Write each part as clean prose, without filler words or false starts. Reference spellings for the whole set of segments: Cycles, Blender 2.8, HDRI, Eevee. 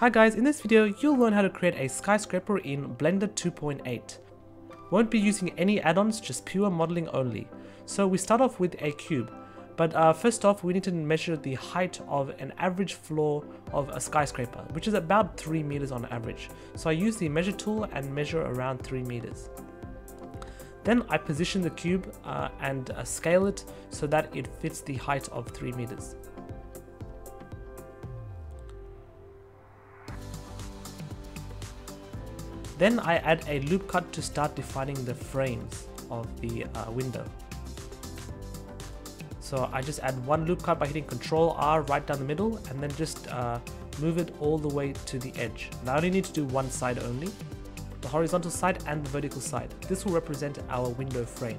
Hi guys, in this video you'll learn how to create a skyscraper in Blender 2.8. Won't be using any add-ons, just pure modeling only. So we start off with a cube, but first off we need to measure the height of an average floor of a skyscraper, which is about 3 meters on average. So I use the measure tool and measure around 3 meters. Then I position the cube and scale it so that it fits the height of 3 meters. Then I add a loop cut to start defining the frames of the window. So I just add one loop cut by hitting Ctrl+R right down the middle and then just move it all the way to the edge. Now I only need to do one side only, the horizontal side and the vertical side. This will represent our window frame.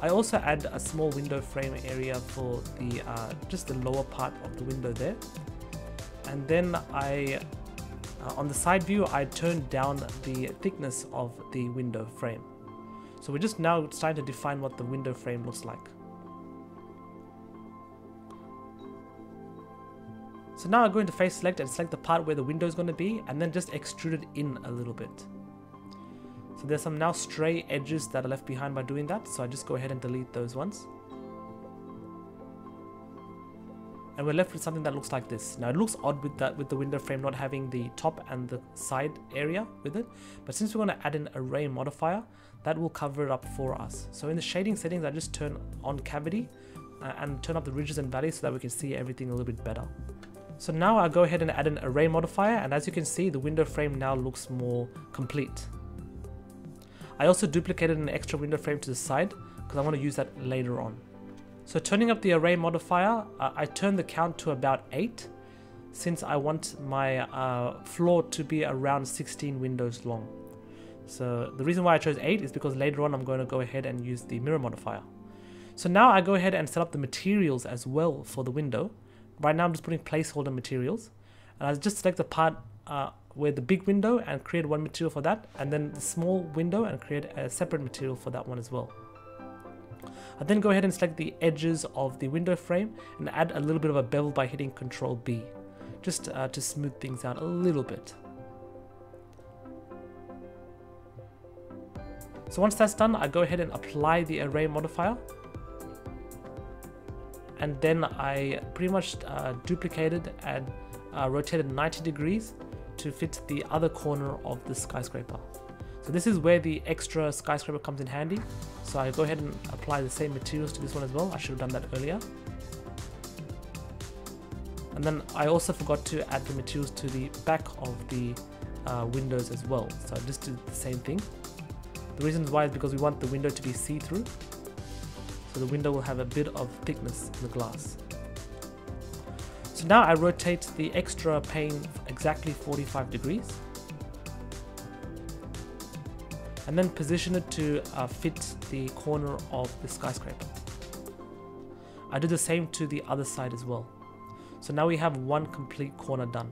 I also add a small window frame area for the just the lower part of the window there. And then I on the side view, I turned down the thickness of the window frame. So we're just now starting to define what the window frame looks like. So now I'm going to face select and select the part where the window is going to be and then just extrude it in a little bit. So there's some now stray edges that are left behind by doing that, so I just go ahead and delete those ones. And we're left with something that looks like this. Now it looks odd with the window frame not having the top and the side area with it, but since we're going to add an array modifier, that will cover it up for us. So in the shading settings, I just turn on cavity and turn up the ridges and valleys so that we can see everything a little bit better. So now I'll go ahead and add an array modifier, and as you can see, the window frame now looks more complete. I also duplicated an extra window frame to the side because I want to use that later on. So turning up the array modifier, I turn the count to about 8, since I want my floor to be around 16 windows long. So the reason why I chose 8 is because later on I'm going to go ahead and use the mirror modifier. So now I go ahead and set up the materials as well for the window. Right now I'm just putting placeholder materials, and I just select the part where the big window and create one material for that, and then the small window and create a separate material for that one as well. I then go ahead and select the edges of the window frame and add a little bit of a bevel by hitting Ctrl+B, just to smooth things out a little bit. So once that's done, I go ahead and apply the array modifier, and then I pretty much duplicated and rotated 90 degrees to fit the other corner of the skyscraper. So this is where the extra skyscraper comes in handy. So I go ahead and apply the same materials to this one as well. I should have done that earlier. And then I also forgot to add the materials to the back of the windows as well. So I just did the same thing. The reason why is because we want the window to be see-through. So the window will have a bit of thickness in the glass. So now I rotate the extra pane exactly 45 degrees. And then position it to fit the corner of the skyscraper. I do the same to the other side as well. So now we have one complete corner done.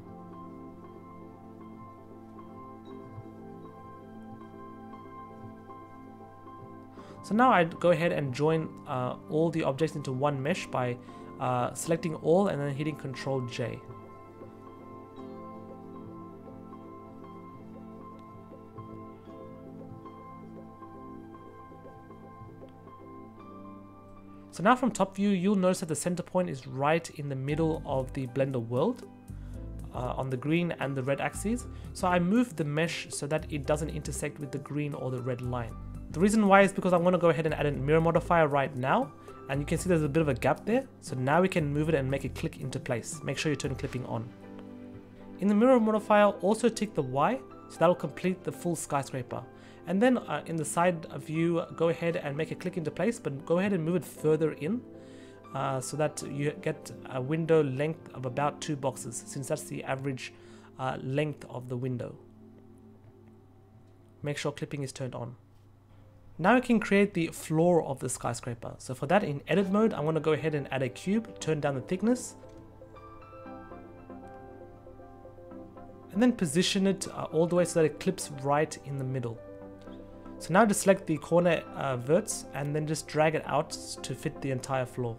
So now I go ahead and join all the objects into one mesh by selecting all and then hitting Ctrl+J. So now from top view, you'll notice that the center point is right in the middle of the Blender world on the green and the red axes. So I move the mesh so that it doesn't intersect with the green or the red line. The reason why is because I want to go ahead and add a mirror modifier right now. And you can see there's a bit of a gap there. So now we can move it and make it click into place. Make sure you turn clipping on. In the mirror modifier, also tick the Y, so that will complete the full skyscraper. And then in the side view, go ahead and make it click into place, but go ahead and move it further in so that you get a window length of about 2 boxes, since that's the average length of the window. Make sure clipping is turned on. Now we can create the floor of the skyscraper. So for that, in edit mode, I want to go ahead and add a cube, turn down the thickness, and then position it all the way so that it clips right in the middle. So now just select the corner verts and then just drag it out to fit the entire floor.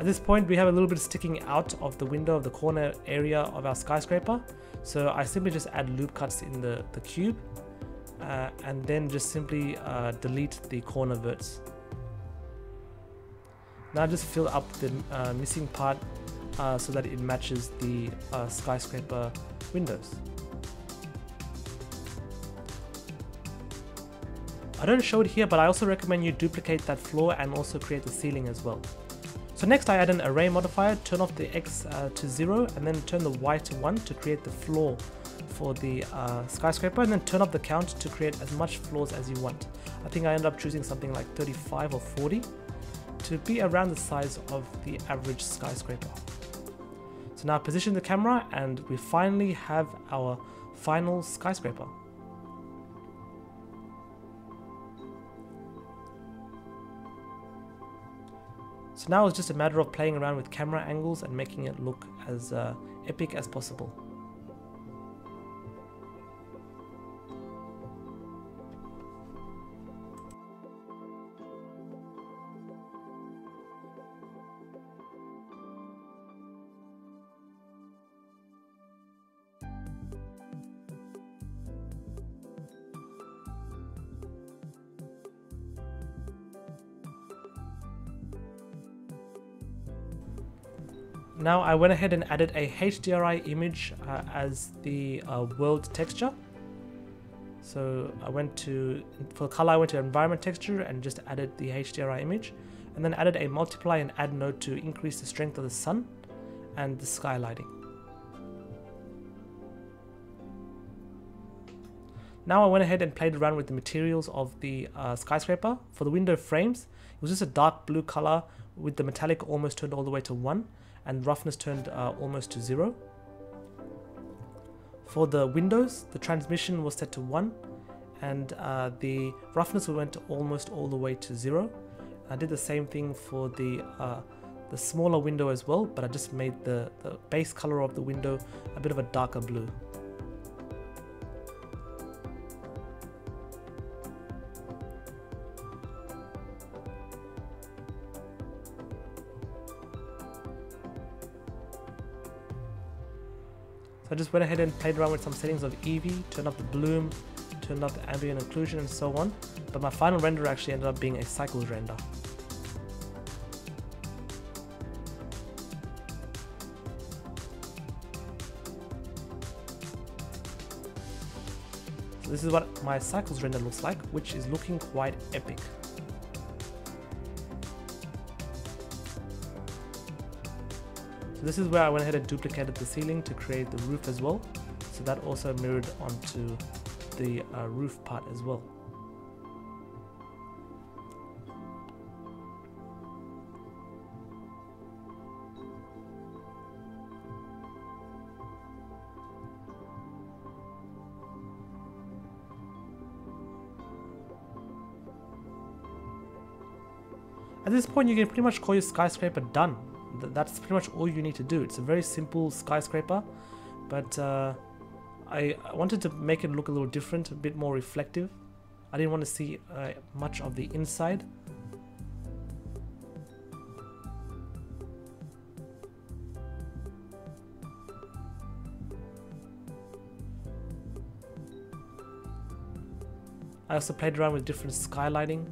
At this point, we have a little bit sticking out of the window of the corner area of our skyscraper. So I simply just add loop cuts in the cube and then just simply delete the corner verts. Now just fill up the missing part so that it matches the skyscraper windows. I don't show it here, but I also recommend you duplicate that floor and also create the ceiling as well. So next I add an array modifier, turn off the X to 0 and then turn the Y to 1 to create the floor for the skyscraper, and then turn up the count to create as much floors as you want. I think I ended up choosing something like 35 or 40 to be around the size of the average skyscraper. So now position the camera and we finally have our final skyscraper. So now it's just a matter of playing around with camera angles and making it look as epic as possible. Now I went ahead and added a HDRI image as the world texture. So I went to, for color I went to environment texture and just added the HDRI image, and then added a multiply and add node to increase the strength of the sun and the sky lighting. Now I went ahead and played around with the materials of the skyscraper. For the window frames, it was just a dark blue color with the metallic almost turned all the way to 1. And roughness turned almost to 0. For the windows, the transmission was set to 1 and the roughness went almost all the way to 0. I did the same thing for the smaller window as well, but I just made the base color of the window a bit of a darker blue. So I just went ahead and played around with some settings of Eevee, turned up the bloom, turned up the ambient occlusion and so on, but my final render actually ended up being a Cycles render. So this is what my Cycles render looks like, which is looking quite epic. So this is where I went ahead and duplicated the ceiling to create the roof as well. So that also mirrored onto the roof part as well. At this point you can pretty much call your skyscraper done. That's pretty much all you need to do. It's a very simple skyscraper, but I wanted to make it look a little different, a bit more reflective. I didn't want to see much of the inside. I also played around with different sky lighting.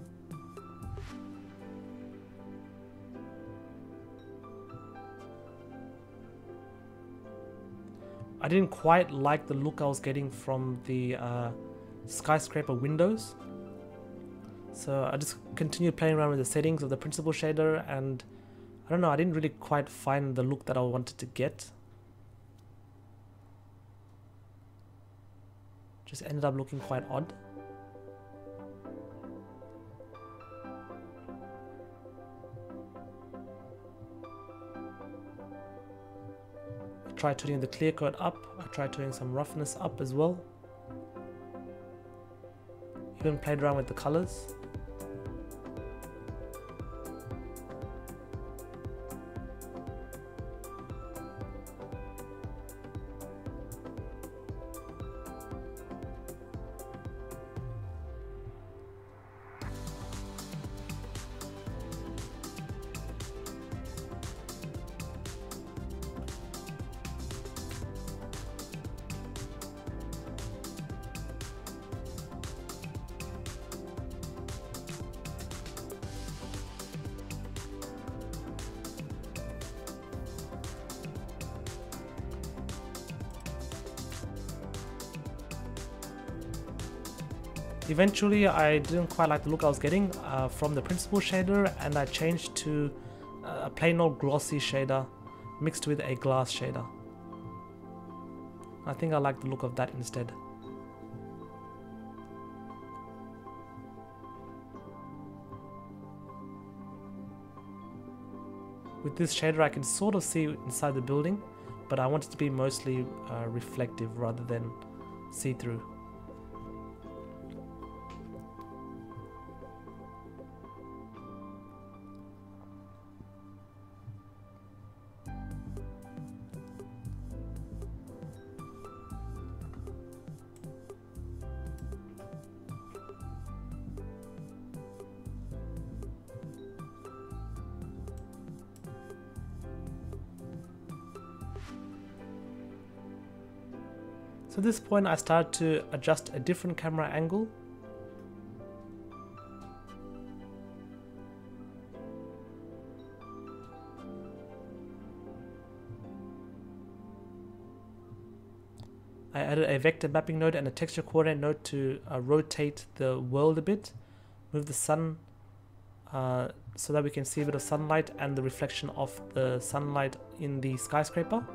I didn't quite like the look I was getting from the skyscraper windows, so I just continued playing around with the settings of the principal shader, and I don't know, I didn't really quite find the look that I wanted to get. Just ended up looking quite odd. I tried turning the clear coat up, I tried turning some roughness up as well. Even played around with the colors. Eventually, I didn't quite like the look I was getting from the principal shader, and I changed to a plain old glossy shader mixed with a glass shader. I think I like the look of that instead. With this shader I can sort of see inside the building, but I want it to be mostly reflective rather than see-through. So at this point I started to adjust a different camera angle. I added a vector mapping node and a texture coordinate node to rotate the world a bit, move the sun so that we can see a bit of sunlight and the reflection of the sunlight in the skyscraper.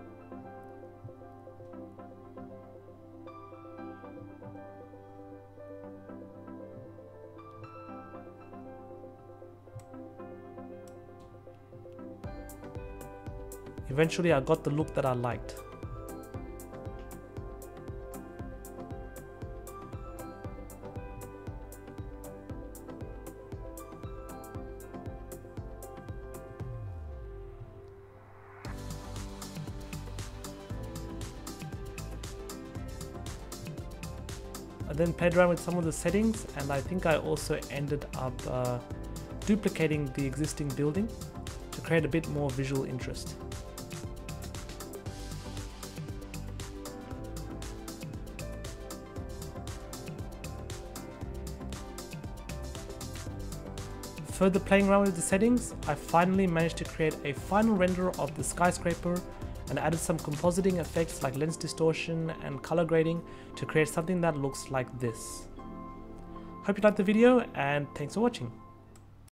Eventually I got the look that I liked. I then played around with some of the settings, and I think I also ended up duplicating the existing building to create a bit more visual interest. Further playing around with the settings, I finally managed to create a final render of the skyscraper and added some compositing effects like lens distortion and color grading to create something that looks like this. Hope you liked the video, and thanks for watching.